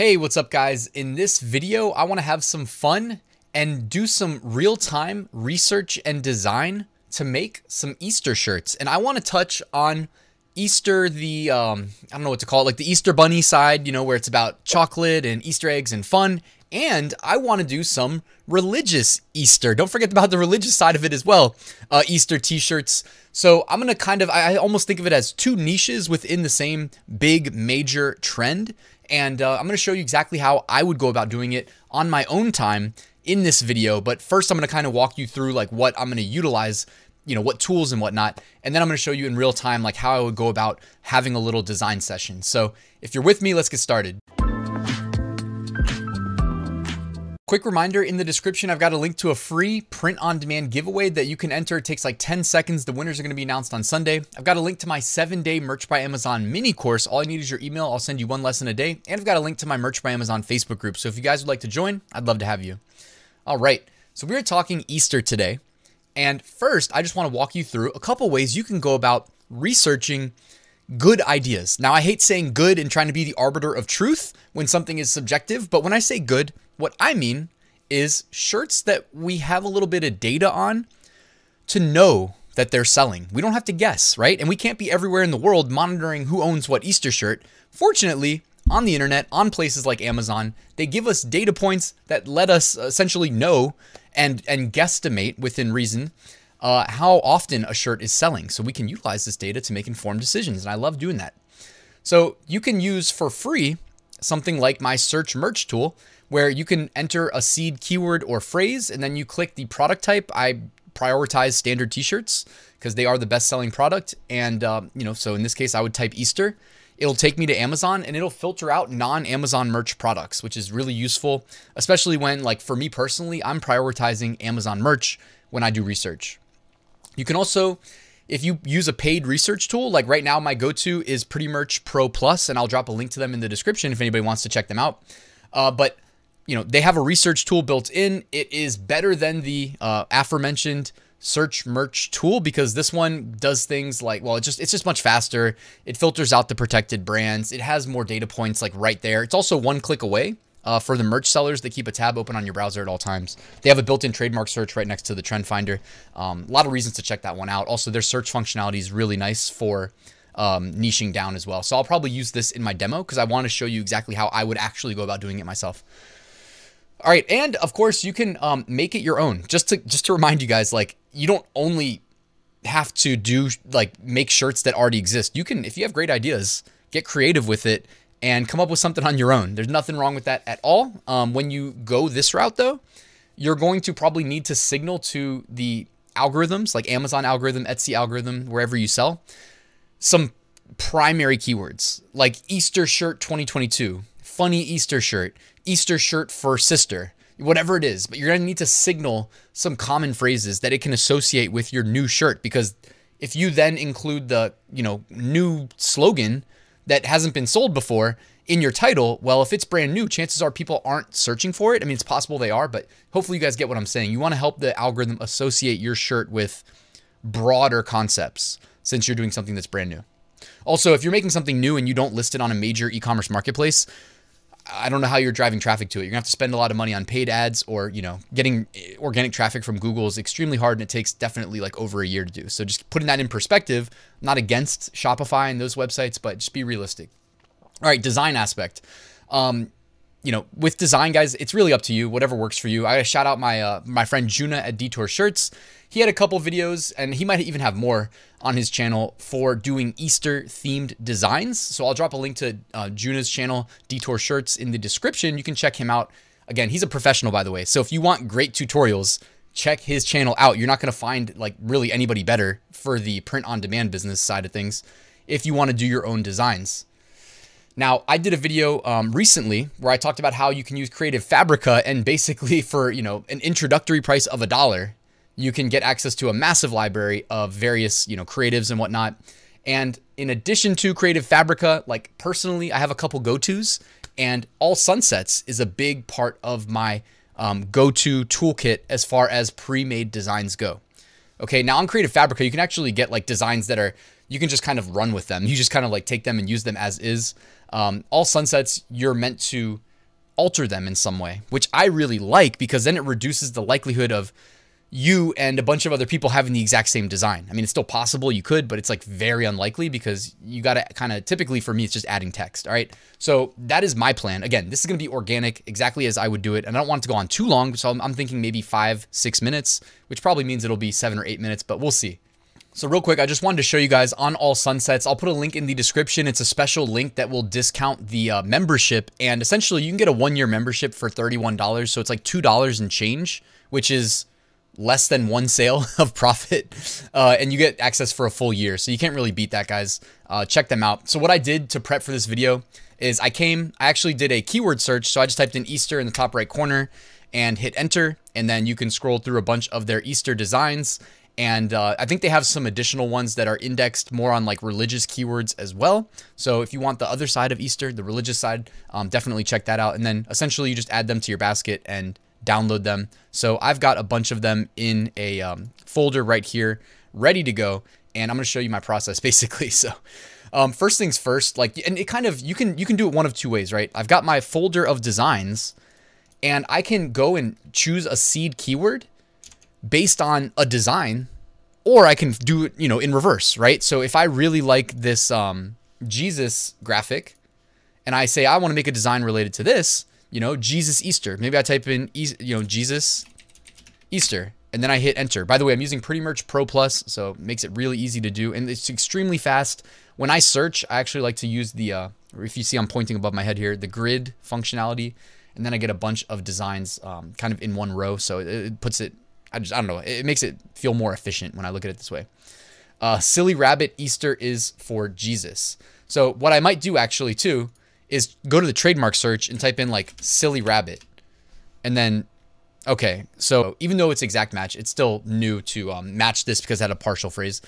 Hey, what's up guys? In this video, I want to have some fun and do some real-time research and design to make some Easter shirts. And I want to touch on Easter, the, I don't know what to call it, like the Easter bunny side, you know, where it's about chocolate and Easter eggs and fun. And I want to do some religious Easter. Don't forget about the religious side of it as well, Easter t-shirts. So I'm going to kind of, I almost think of it as two niches within the same big major trend. And I'm going to show you exactly how I would go about doing it on my own time in this video. But first, I'm going to kind of walk you through like what I'm going to utilize, you know, what tools and whatnot. And then I'm going to show you in real time, like how I would go about having a little design session. So if you're with me, let's get started. Quick reminder, in the description, I've got a link to a free print-on-demand giveaway that you can enter. It takes like 10 seconds. The winners are going to be announced on Sunday. I've got a link to my 7-day Merch by Amazon mini course. All I need is your email. I'll send you one lesson a day. And I've got a link to my Merch by Amazon Facebook group. So if you guys would like to join, I'd love to have you. All right. So we're talking Easter today. And first, I just want to walk you through a couple ways you can go about researching good ideas. Now, I hate saying good and trying to be the arbiter of truth when something is subjective, but when I say good, what I mean is shirts that we have a little bit of data on to know that they're selling. We don't have to guess, right? And we can't be everywhere in the world monitoring who owns what Easter shirt. Fortunately, on the internet, on places like Amazon, they give us data points that let us essentially know and guesstimate within reason how often a shirt is selling. So we can utilize this data to make informed decisions. And I love doing that. So you can use for free something like my Search Merch tool, where you can enter a seed keyword or phrase, and then you click the product type. I prioritize standard t-shirts because they are the best selling product. And, you know, so in this case, I would type Easter. It'll take me to Amazon and it'll filter out non-Amazon merch products, which is really useful, especially when, like for me personally, I'm prioritizing Amazon merch when I do research. You can also, if you use a paid research tool, like right now, my go-to is Pretty Merch Pro Plus, and I'll drop a link to them in the description if anybody wants to check them out. But you know, they have a research tool built in. It is better than the aforementioned Search Merch tool because this one does things like, well, it's just much faster. It filters out the protected brands. It has more data points like right there. It's also one click away for the merch sellers that keep a tab open on your browser at all times. They have a built-in trademark search right next to the trend finder. A lot of reasons to check that one out. Also, their search functionality is really nice for niching down as well. So I'll probably use this in my demo because I want to show you exactly how I would actually go about doing it myself. All right. And of course you can make it your own. Just to remind you guys, like you don't only have to do like make shirts that already exist. You can, if you have great ideas, get creative with it and come up with something on your own. There's nothing wrong with that at all. When you go this route though, you're going to probably need to signal to the algorithms like Amazon algorithm, Etsy algorithm, wherever you sell, some primary keywords like Easter shirt 2022, funny Easter shirt for sister, whatever it is. But you're going to need to signal some common phrases that it can associate with your new shirt. Because if you then include the, you know, new slogan that hasn't been sold before in your title, well, if it's brand new, chances are people aren't searching for it. I mean, it's possible they are, but hopefully you guys get what I'm saying. You want to help the algorithm associate your shirt with broader concepts since you're doing something that's brand new. Also, if you're making something new and you don't list it on a major e-commerce marketplace, I don't know how you're driving traffic to it. You're gonna have to spend a lot of money on paid ads or, you know, getting organic traffic from Google is extremely hard and it takes definitely like over a year to do. So just putting that in perspective, not against Shopify and those websites, but just be realistic. All right, design aspect. You know, with design guys, it's really up to you, whatever works for you. I gotta shout out my, my friend Juna at Detour Shirts. He had a couple videos and he might even have more on his channel for doing Easter themed designs. So I'll drop a link to Juna's channel, Detour Shirts, in the description. You can check him out. Again, he's a professional, by the way. So if you want great tutorials, check his channel out. You're not going to find like really anybody better for the print on demand business side of things if you want to do your own designs. Now, I did a video recently where I talked about how you can use Creative Fabrica and basically for, you know, an introductory price of $1, you can get access to a massive library of various, you know, creatives and whatnot. And in addition to Creative Fabrica, like personally, I have a couple go-tos and All Sunsets is a big part of my go-to toolkit as far as pre-made designs go. Okay, now on Creative Fabrica, you can actually get like designs that are, you can just kind of run with them. You just kind of like take them and use them as is. All Sunsets, you're meant to alter them in some way, which I really like, because then it reduces the likelihood of you and a bunch of other people having the exact same design. I mean, it's still possible, you could, but it's like very unlikely, because you got to kind of, typically for me, it's just adding text. All right. So that is my plan. Again, this is going to be organic, exactly as I would do it. And I don't want it to go on too long. So I'm thinking maybe 5-6 minutes, which probably means it'll be 7 or 8 minutes, but we'll see. So real quick, I just wanted to show you guys on All Sunsets. I'll put a link in the description. It's a special link that will discount the membership. And essentially you can get a 1-year membership for $31. So it's like $2 and change, which is less than one sale of profit, and you get access for a full year. So you can't really beat that, guys. Check them out. So what I did to prep for this video is I actually did a keyword search. So I just typed in Easter in the top right corner and hit enter. And then you can scroll through a bunch of their Easter designs. And I think they have some additional ones that are indexed more on like religious keywords as well. So if you want the other side of Easter, the religious side, definitely check that out. And then essentially you just add them to your basket and download them. So I've got a bunch of them in a folder right here, ready to go. And I'm going to show you my process basically. So first things first, like, and it kind of, you can do it one of two ways, right? I've got my folder of designs and I can go and choose a seed keyword based on a design, or I can do it, you know, in reverse, right? So if I really like this Jesus graphic and I say, I want to make a design related to this, you know, Jesus Easter. Maybe I type in, you know, Jesus Easter, and then I hit enter. By the way, I'm using Pretty Merch Pro Plus, so it makes it really easy to do. And it's extremely fast. When I search, I actually like to use the, if you see I'm pointing above my head here, the grid functionality. And then I get a bunch of designs kind of in one row. So it puts it, I don't know, it makes it feel more efficient when I look at it this way. Silly Rabbit Easter is for Jesus. So what I might do actually too is go to the trademark search and type in like silly rabbit. And then, okay, so even though it's exact match, it's still new to match this because it had a partial phrase.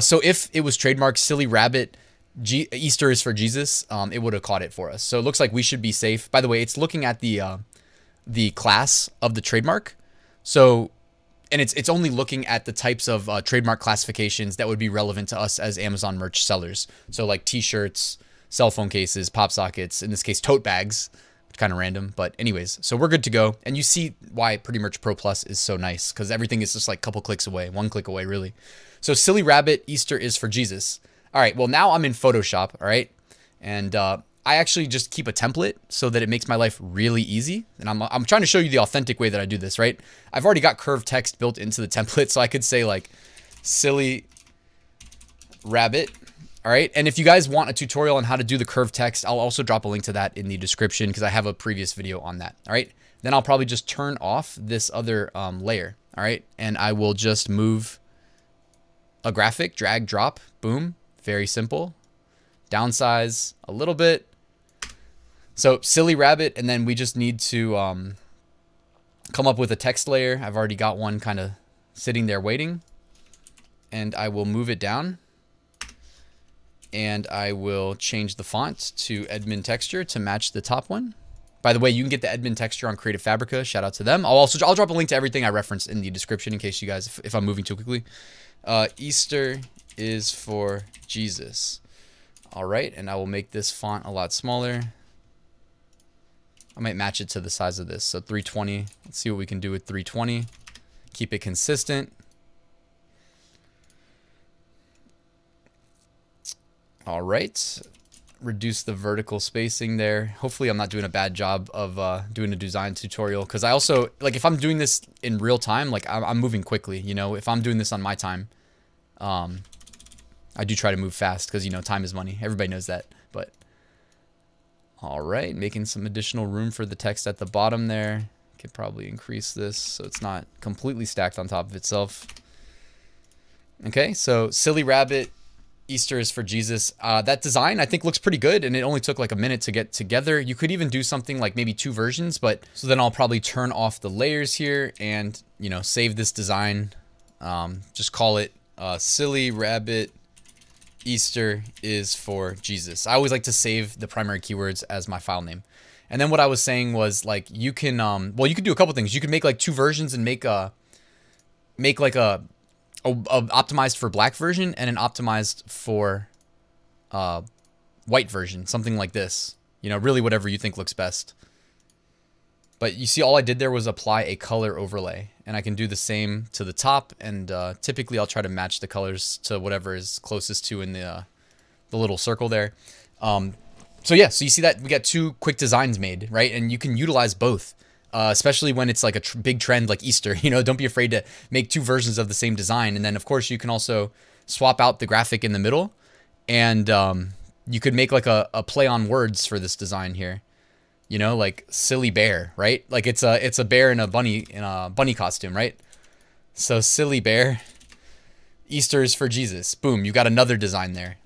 So if it was trademarked silly rabbit, Easter is for Jesus, it would have caught it for us. So it looks like we should be safe. By the way, it's looking at the class of the trademark. So, and it's only looking at the types of trademark classifications that would be relevant to us as Amazon merch sellers. So like t-shirts, cell phone cases, pop sockets, in this case, tote bags, kind of random, but anyways, so we're good to go. And you see why Pretty Merch Pro Plus is so nice, because everything is just like a couple clicks away, one click away, really. So Silly Rabbit Easter is for Jesus. All right, well now I'm in Photoshop, all right? And I actually just keep a template so that it makes my life really easy. And I'm trying to show you the authentic way that I do this, right? I've already got curved text built into the template, so I could say like, Silly Rabbit. All right. And if you guys want a tutorial on how to do the curved text, I'll also drop a link to that in the description because I have a previous video on that. All right. Then I'll probably just turn off this other layer. All right. And I will just move a graphic, drag, drop, boom. Very simple. Downsize a little bit. So silly rabbit. And then we just need to come up with a text layer. I've already got one kind of sitting there waiting, and I will move it down. And I will change the font to Edmund Texture to match the top one. By the way, you can get the Edmund Texture on Creative Fabrica. Shout out to them. I'll drop a link to everything I referenced in the description in case you guys, if I'm moving too quickly. Easter is for Jesus. All right, and I will make this font a lot smaller. I might match it to the size of this. So 320, let's see what we can do with 320. Keep it consistent. All right, reduce the vertical spacing there. Hopefully I'm not doing a bad job of doing a design tutorial, because I also, like, if I'm doing this in real time, like I'm moving quickly, you know, if I'm doing this on my time, I do try to move fast because, you know, time is money. Everybody knows that, but all right, making some additional room for the text at the bottom there. Could probably increase this so it's not completely stacked on top of itself. Okay, so Silly Rabbit Easter is for Jesus. That design I think looks pretty good, and it only took like a minute to get together. You could even do something like maybe 2 versions, but so then I'll probably turn off the layers here and, you know, save this design. Just call it Silly Rabbit Easter is for Jesus. I always like to save the primary keywords as my file name. And then what I was saying was, like, you can, well, you could do a couple things. You could make like 2 versions and make a optimized for black version and an optimized for white version, something like this, you know, really whatever you think looks best. But you see all I did there was apply a color overlay, and I can do the same to the top, and typically I'll try to match the colors to whatever is closest to in the little circle there. So yeah, so you see that we got two quick designs made, right? And you can utilize both, especially when it's like a big trend like Easter, you know, don't be afraid to make two versions of the same design. And then of course you can also swap out the graphic in the middle, and you could make like a play on words for this design here. You know, like silly bear, right? Like it's a bear in a bunny costume, right? So silly bear, Easter is for Jesus. Boom, you got another design there.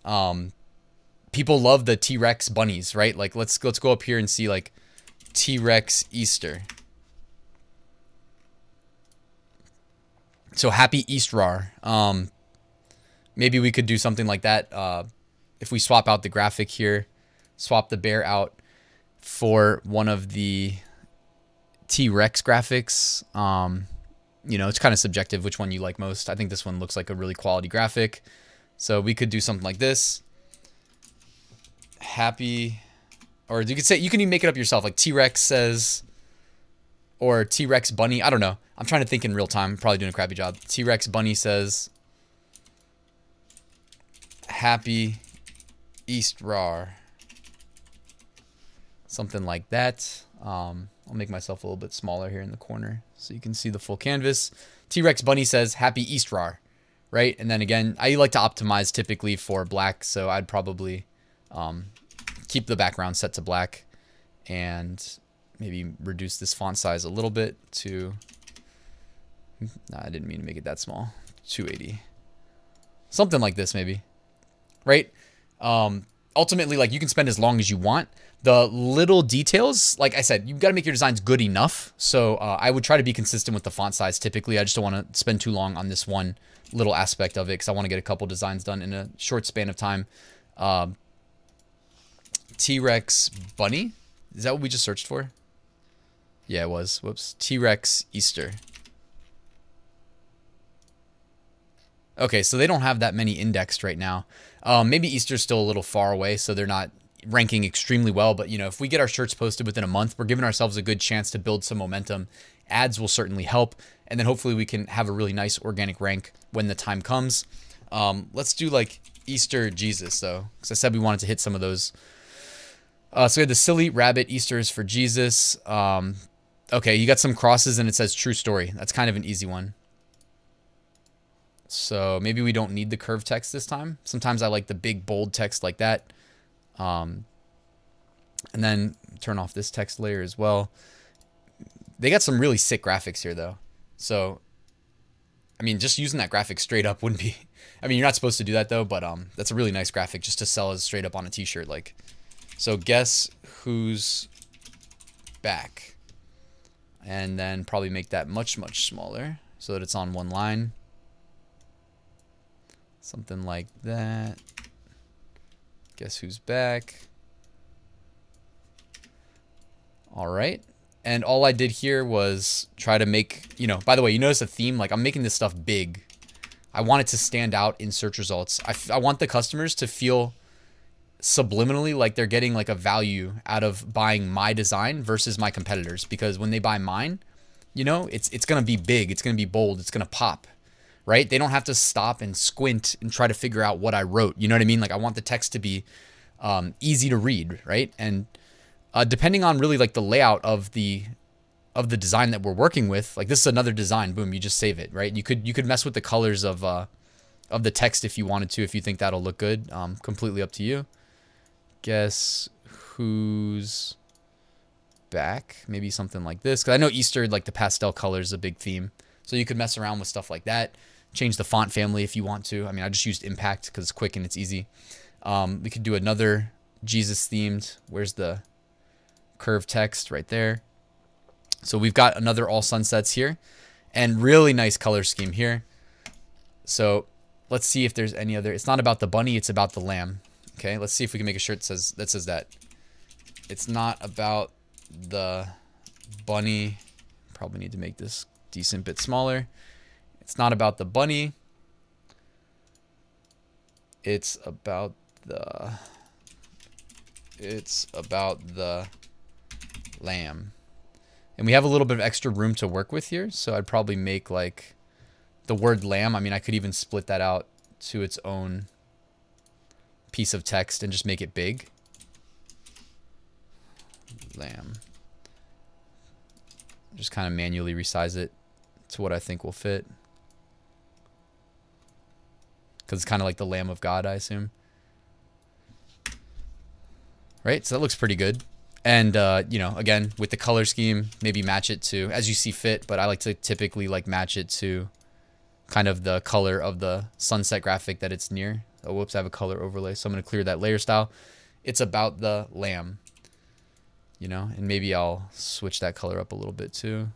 People love the T-Rex bunnies, right? Like let's go up here and see like T-Rex Easter. So happy Easter. Maybe we could do something like that. If we swap out the graphic here, swap the bear out for one of the T-Rex graphics. You know, it's kind of subjective which one you like most. I think this one looks like a really quality graphic. So we could do something like this. Happy, or you could say, you can even make it up yourself, like T-Rex says, or T-Rex bunny. I don't know. I'm trying to think in real time. I'm probably doing a crappy job. T-Rex bunny says, happy Easter. Something like that. I'll make myself a little bit smaller here in the corner so you can see the full canvas. T-Rex bunny says happy Easter, right? And then again, I like to optimize typically for black, so I'd probably keep the background set to black and maybe reduce this font size a little bit to, nah, I didn't mean to make it that small, 280. Something like this maybe, right? Ultimately, like, you can spend as long as you want. The little details, like I said, you've got to make your designs good enough. So I would try to be consistent with the font size typically. I just don't want to spend too long on this one little aspect of it because I want to get a couple designs done in a short span of time. T-Rex bunny. Is that what we just searched for? Yeah, it was. Whoops. T-Rex Easter. Okay, so they don't have that many indexed right now. Maybe Easter's still a little far away, so they're not ranking extremely well. But, you know, if we get our shirts posted within a month, we're giving ourselves a good chance to build some momentum. Ads will certainly help. And then hopefully we can have a really nice organic rank when the time comes. Let's do like Easter Jesus, though, because I said we wanted to hit some of those. So we had the silly rabbit, Easter is for Jesus. Okay, you got some crosses and it says true story. That's kind of an easy one. So maybe we don't need the curved text this time. Sometimes I like the big bold text like that. And then turn off this text layer as well. They got some really sick graphics here though. So, I mean, just using that graphic straight up wouldn't be, I mean, you're not supposed to do that though, but that's a really nice graphic just to sell as straight up on a t-shirt. Like, so guess who's back. And then probably make that much, much smaller so that it's on one line. Something like that. Guess who's back. All right. And all I did here was try to make, you know, by the way, you notice a theme, like I'm making this stuff big. I want it to stand out in search results. I want the customers to feel subliminally like they're getting like a value out of buying my design versus my competitors, because when they buy mine, you know, it's going to be big. It's going to be bold. It's going to pop. Right? They don't have to stop and squint and try to figure out what I wrote. You know what I mean? Like I want the text to be easy to read, right? And depending on really like the layout of the design that we're working with, like this is another design. Boom, you just save it, right? You could mess with the colors of the text if you wanted to, if you think that'll look good. Completely up to you. Guess who's back? Maybe something like this, because I know Easter, like the pastel color is a big theme. So you could mess around with stuff like that. Change the font family if you want to. I mean, I just used Impact because it's quick and it's easy. We could do another Jesus themed. Where's the curved text right there? So we've got another All Sunsets here and really nice color scheme here. So let's see if there's any other. It's not about the bunny. It's about the lamb. Okay, let's see if we can make a shirt that says that. It's not about the bunny. Probably need to make this decent bit smaller. It's not about the bunny. It's about the lamb. And we have a little bit of extra room to work with here. So I'd probably make like the word lamb. I mean, I could even split that out to its own piece of text and just make it big. Lamb. Just kind of manually resize it to what I think will fit. Because it's kind of like the Lamb of God, I assume. Right? So that looks pretty good. And, you know, again, with the color scheme, maybe match it to, as you see fit, but I like to typically like match it to kind of the color of the sunset graphic that it's near. Oh, whoops, I have a color overlay. So I'm going to clear that layer style. It's about the lamb, you know, and maybe I'll switch that color up a little bit too.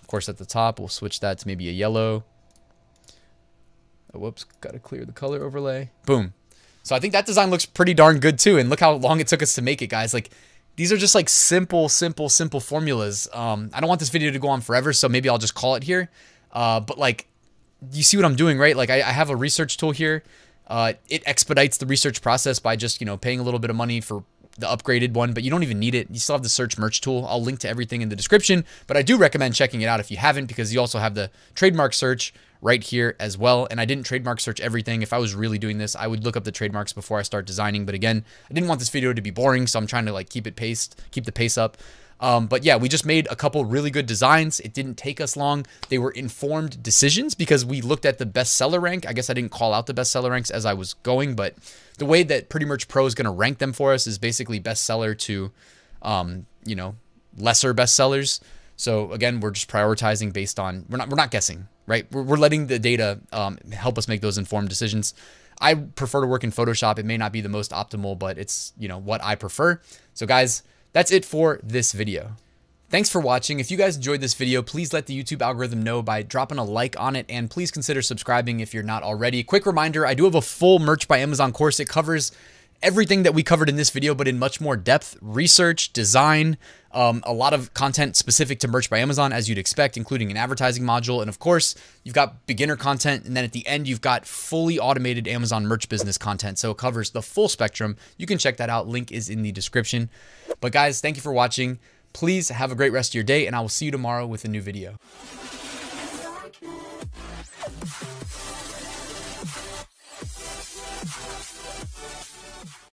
Of course, at the top, we'll switch that to maybe a yellow. Oh, whoops, got to clear the color overlay. Boom. So I think that design looks pretty darn good too. And look how long it took us to make it, guys. Like, these are just like simple formulas. I don't want this video to go on forever, so maybe I'll just call it here. But like, you see what I'm doing, right? Like I have a research tool here. It expedites the research process by just, you know, paying a little bit of money for the upgraded one, but you don't even need it. You still have the search merch tool. I'll link to everything in the description, but I do recommend checking it out if you haven't, because you also have the trademark search right here as well. And I didn't trademark search everything. If I was really doing this, I would look up the trademarks before I start designing. But again, I didn't want this video to be boring, so I'm trying to like keep the pace up. But yeah, we just made a couple really good designs. It didn't take us long. They were informed decisions because we looked at the best seller rank. I guess I didn't call out the best seller ranks as I was going, but the way that Pretty Merch Pro is going to rank them for us is basically best seller to, you know, lesser best sellers. So again, we're just prioritizing based on, we're not guessing, right? We're letting the data help us make those informed decisions. I prefer to work in Photoshop. It may not be the most optimal, but it's, you know, what I prefer. So guys, that's it for this video. Thanks for watching. If you guys enjoyed this video, please let the YouTube algorithm know by dropping a like on it, and please consider subscribing if you're not already. Quick reminder, I do have a full Merch by Amazon course. It covers everything that we covered in this video, but in much more depth: research, design, a lot of content specific to Merch by Amazon, as you'd expect, including an advertising module. And of course, you've got beginner content. And then at the end, you've got fully automated Amazon merch business content. So it covers the full spectrum. You can check that out. Link is in the description. But guys, thank you for watching. Please have a great rest of your day, and I will see you tomorrow with a new video.